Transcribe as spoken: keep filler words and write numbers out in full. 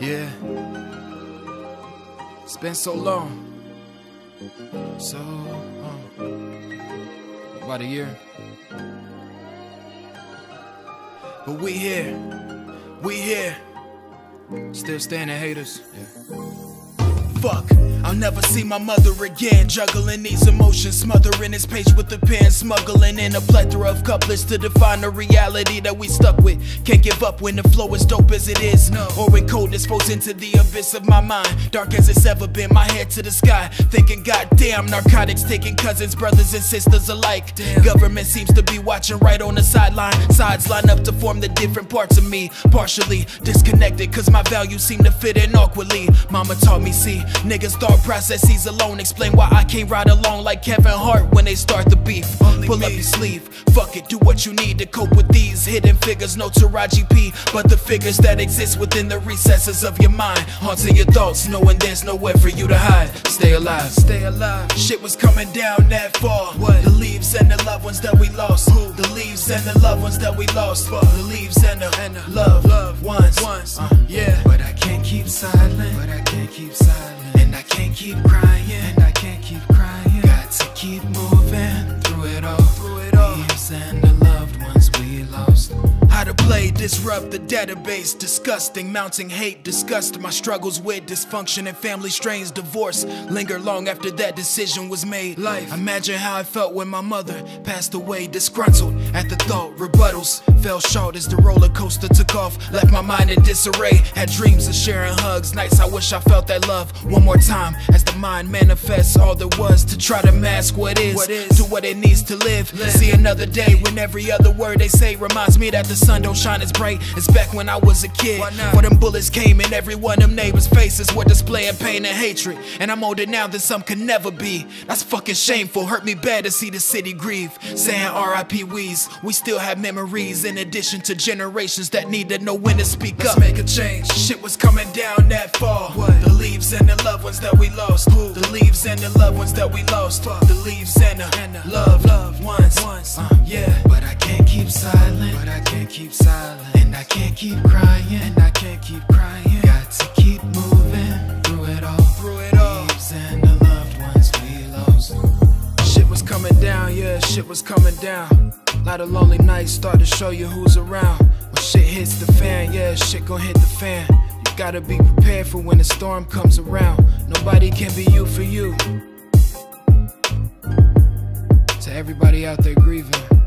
Yeah, it's been so long, so long, about a year. But we here, we here, still standing, haters. Yeah. Fuck, I'll never see my mother again. Juggling these emotions, smothering his page with a pen, smuggling in a plethora of couplets to define the reality that we stuck with. Can't give up when the flow is dope as it is, no. Or when coldness falls into the abyss of my mind, dark as it's ever been, my head to the sky, thinking goddamn narcotics taking cousins, brothers and sisters alike. Damn. Government seems to be watching right on the sideline. Sides line up to form the different parts of me, partially disconnected cause my values seem to fit in awkwardly. Mama taught me, see, niggas' thought processes alone explain why I can't ride along like Kevin Hart when they start the beef. Only pull me up your sleeve, fuck it, do what you need to cope with these hidden figures, no Taraji P, but the figures that exist within the recesses of your mind, haunting your thoughts, knowing there's nowhere for you to hide. Stay alive, stay alive. Shit was coming down that far. What? The leaves and the loved ones that we lost. Who? The leaves and the loved ones that we lost. Fuck. The leaves and the, and the love, love ones. Once. Uh, yeah, but I can't keep silent. But I can't keep silent. And I can't keep crying, and I can't keep crying. Got to keep moving through it all, through it all. Leaves and the loved ones we lost. How to play, disrupt the database, disgusting, mounting hate, disgust. My struggles with dysfunction and family strains, divorce, linger long after that decision was made. Life, imagine how I felt when my mother passed away, disgruntled at the thought, rebuttals, fell short as the roller coaster took off, left my mind in disarray, had dreams of sharing hugs, nights I wish I felt that love one more time, as the mind manifests all there was to try to mask what is, what is. Do what it needs to live, live, see another day when every other word they say reminds me that the sun don't shine as bright as back when I was a kid. When them bullets came and every one of them neighbors' faces were displaying pain and hatred. And I'm older now than some could never be. That's fucking shameful, hurt me bad to see the city grieve. Saying R I P Weez, we still have memories in addition to generations that need to know when to speak up. Let's make a change. Shit was coming down that fall. What? The leaves and the loved ones that we lost. Who? The leaves and the loved ones that we lost. Fuck. The leaves and the, and the love, love ones. Once. Uh, yeah, but I can't keep silent. But I can't keep Keep silent, and I can't keep crying, and I can't keep crying. Got to keep moving through it all, through it all. Leaves and the loved ones we lost. Shit was coming down, yeah, shit was coming down. A lot of lonely nights start to show you who's around. When shit hits the fan, yeah, shit gon' hit the fan. You gotta be prepared for when the storm comes around. Nobody can be you for you. To everybody out there grieving.